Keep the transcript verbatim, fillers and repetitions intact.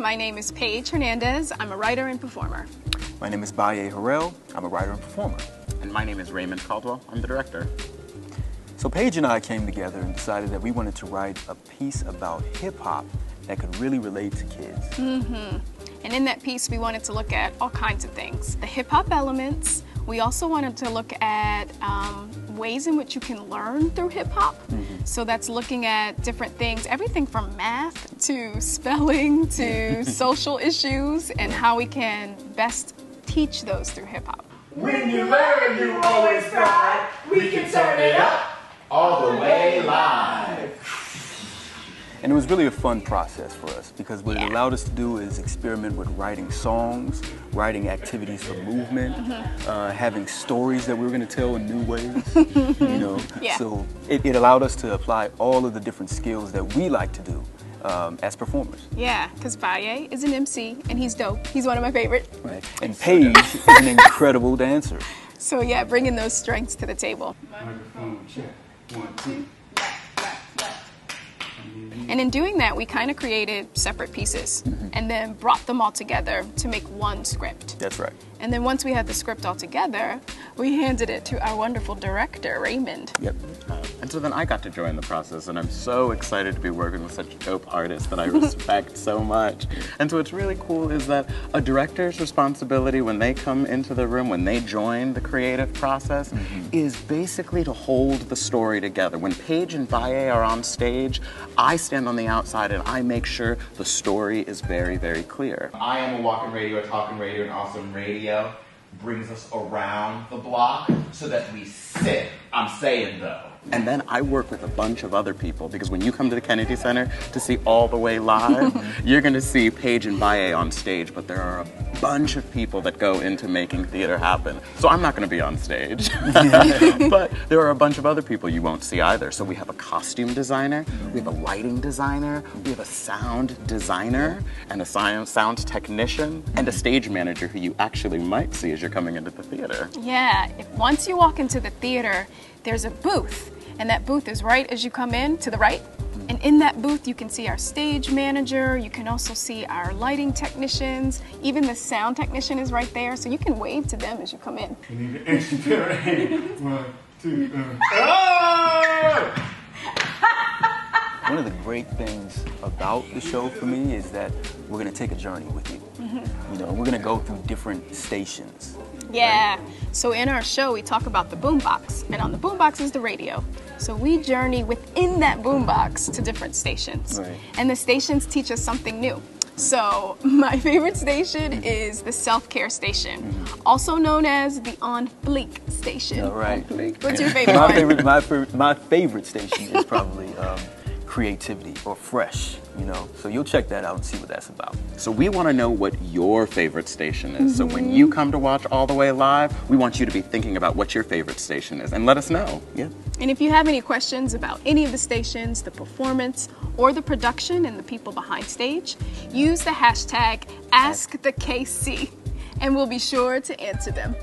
My name is Paige Hernandez. I'm a writer and performer. My name is Baye Harrell. I'm a writer and performer. And my name is Raymond Caldwell. I'm the director. So Paige and I came together and decided that we wanted to write a piece about hip-hop that could really relate to kids. Mm-hmm. And in that piece, we wanted to look at all kinds of things. The hip-hop elements. We also wanted to look at um, ways in which you can learn through hip-hop. Mm-hmm. So that's looking at different things, everything from math to spelling to social issues, and how we can best teach those through hip-hop. When you learn, you always cry. We can turn it up. All the way live. And it was really a fun process for us, because what yeah. it allowed us to do is experiment with writing songs, writing activities for movement, mm-hmm. uh, having stories that we were going to tell in new ways. you know, yeah. So it, it allowed us to apply all of the different skills that we like to do um, as performers. Yeah, because Baye is an M C, and he's dope. He's one of my favorites. Right. And Paige is an incredible dancer. So yeah, bringing those strengths to the table. Microphone check. One, two. And in doing that, we kind of created separate pieces mm-hmm. and then brought them all together to make one script. That's right. And then once we had the script all together, we handed it to our wonderful director, Raymond. Yep. Uh, and so then I got to join the process, and I'm so excited to be working with such dope artists that I respect so much. And so what's really cool is that a director's responsibility when they come into the room, when they join the creative process, mm-hmm. is basically to hold the story together. When Paige and Baye are on stage, I stand on the outside, and I make sure the story is very, very clear. I am a walking radio, a talking radio, and awesome radio brings us around the block so that we sit. I'm saying though. And then I work with a bunch of other people, because when you come to the Kennedy Center to see All The Way Live, you're going to see Paige and Baye on stage, but there are a bunch of people that go into making theater happen. So I'm not going to be on stage, but there are a bunch of other people you won't see either. So we have a costume designer, we have a lighting designer, we have a sound designer, and a sound technician, and a stage manager who you actually might see as you're coming into the theater. Yeah, if once you walk into the theater, there's a booth, and that booth is right as you come in, to the right. And in that booth, you can see our stage manager, you can also see our lighting technicians, even the sound technician is right there, so you can wave to them as you come in. You need an extra pair of hands. One, two, three. Oh! One of the great things about the show for me is that we're going to take a journey with you. Mm-hmm. You know, we're going to go through different stations. Yeah. Right? So in our show, we talk about the boombox, and on the boombox is the radio. So we journey within that boombox to different stations, right. and the stations teach us something new. So my favorite station mm-hmm. is the self-care station, mm-hmm. also known as the On Fleek station. All right. What's your favorite? my one? favorite, my favorite, my favorite station is probably. Um, creativity or fresh, you know, so you'll check that out and see what that's about. So we want to know what your favorite station is. Mm-hmm. So when you come to watch All The Way Live, we want you to be thinking about what your favorite station is, and let us know. Yeah. And if you have any questions about any of the stations, the performance, or the production and the people behind stage, use the hashtag Ask The K C, and we'll be sure to answer them.